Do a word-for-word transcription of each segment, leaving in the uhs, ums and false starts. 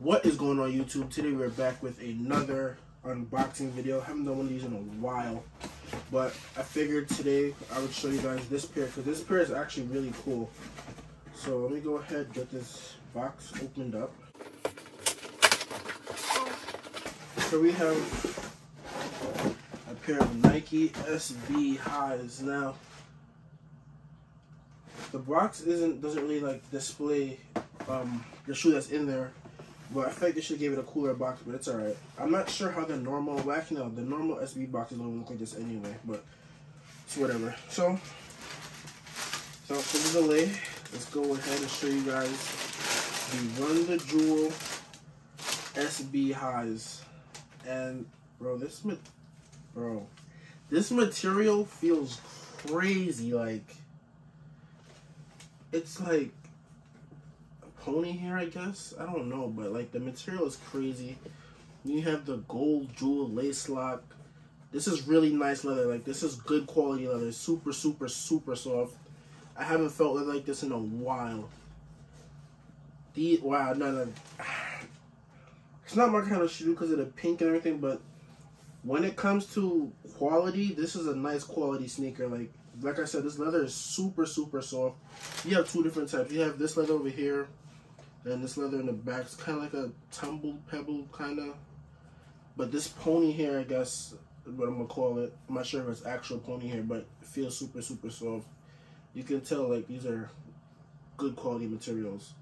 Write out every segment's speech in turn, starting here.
What is going on, YouTube? Today we're back with another unboxing video. I haven't done one of these in a while, but I figured today I would show you guys this pair because this pair is actually really cool. So let me go ahead and get this box opened up. So we have a pair of Nike S B highs. Now the box isn't doesn't really like display um, the shoe that's in there. But I feel like they should give it a cooler box, but it's alright. I'm not sure how the normal, well, actually no, the normal S B boxes don't look like this anyway, but it's whatever. So, without further delay, let's go ahead and show you guys the Run the Jewel S B highs. And, bro, this, ma bro, this material feels crazy, like, it's like pony hair, I guess. I don't know, but like the material is crazy. You have the gold jewel lace lock. This is really nice leather. Like, this is good quality leather. Super, super, super soft. I haven't felt leather like this in a while. The wow, no, no. It's not my kind of shoe because of the pink and everything, but when it comes to quality, this is a nice quality sneaker. Like, like I said, this leather is super, super soft. You have two different types. You have this leather over here. And this leather in the back is kind of like a tumbled pebble, kind of. But this pony hair, I guess, is what I'm going to call it. I'm not sure if it's actual pony hair, but it feels super, super soft. You can tell, like, these are good quality materials.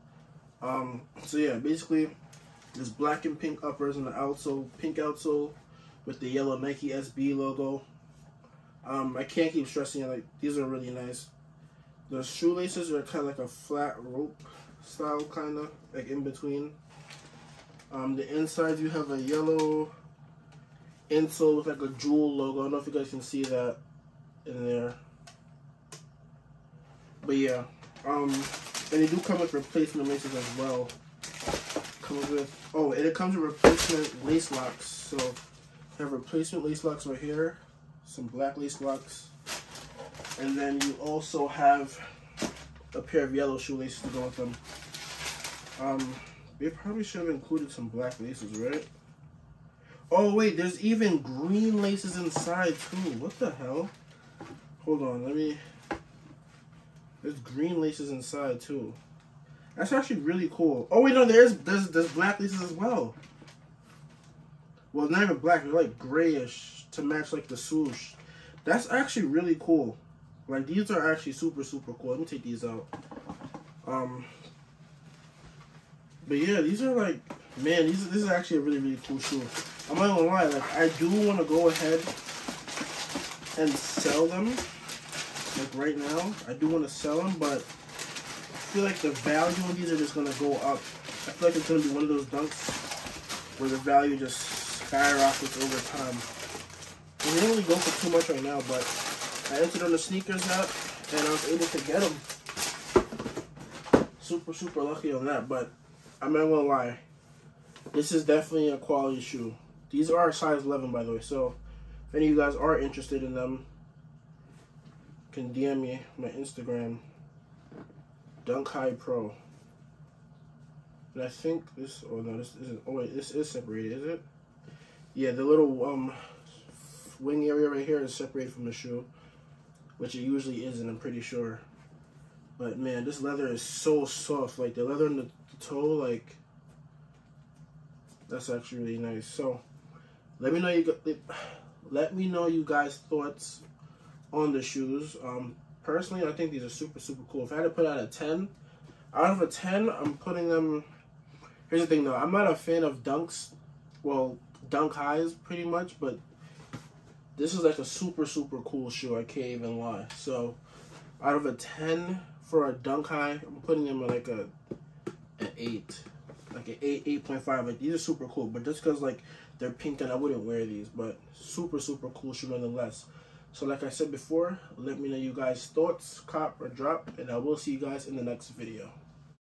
Um, so, yeah, basically, this black and pink uppers and the outsole, pink outsole with the yellow Nike S B logo. Um, I can't keep stressing it. Like, these are really nice. The shoelaces are kind of like a flat rope style, kind of like in between. Um, the inside, you have a yellow insole with like a jewel logo. I don't know if you guys can see that in there, but yeah. Um, and they do come with replacement laces as well. Comes with oh, and it comes with replacement lace locks. So you have replacement lace locks right here, some black lace locks, and then you also have a pair of yellow shoelaces to go with them. Um, they probably should have included some black laces, right? Oh wait, there's even green laces inside too. What the hell? Hold on, let me. There's green laces inside too. That's actually really cool. Oh wait, no, there's there's there's black laces as well. Well, not even black. They're like grayish to match like the swoosh. That's actually really cool. Like, these are actually super, super cool. Let me take these out. Um, but yeah, these are like, man, these this is actually a really, really cool shoe. I'm not gonna lie, like, I do want to go ahead and sell them. Like, right now, I do want to sell them, but I feel like the value on these are just gonna go up. I feel like it's gonna be one of those dunks where the value just skyrockets over time. And they don't really go for too much right now, but I entered on the sneakers app, and I was able to get them. Super, super lucky on that, but I'm not going to lie. This is definitely a quality shoe. These are size eleven, by the way, so if any of you guys are interested in them, you can D M me on my Instagram, Dunk High Pro. And I think this, oh no, this isn't, oh wait, this is separated, is it? Yeah, the little um wing area right here is separated from the shoe, which it usually isn't, I'm pretty sure. But man, this leather is so soft. Like, the leather in the, the toe, like, that's actually really nice. So let me know you let me know you guys' thoughts on the shoes. Um, personally, I think these are super, super cool. If I had to put out a ten, out of a ten, I'm putting them. Here's the thing though, I'm not a fan of dunks, well, dunk highs pretty much, but this is like a super, super cool shoe. I can't even lie. So, out of a ten for a dunk high, I'm putting them at like a an eight, like an eight, eight point five. Like, these are super cool, but just because like they're pink and I wouldn't wear these, but super, super cool shoe nonetheless. So, like I said before, let me know you guys' thoughts, cop or drop, and I will see you guys in the next video.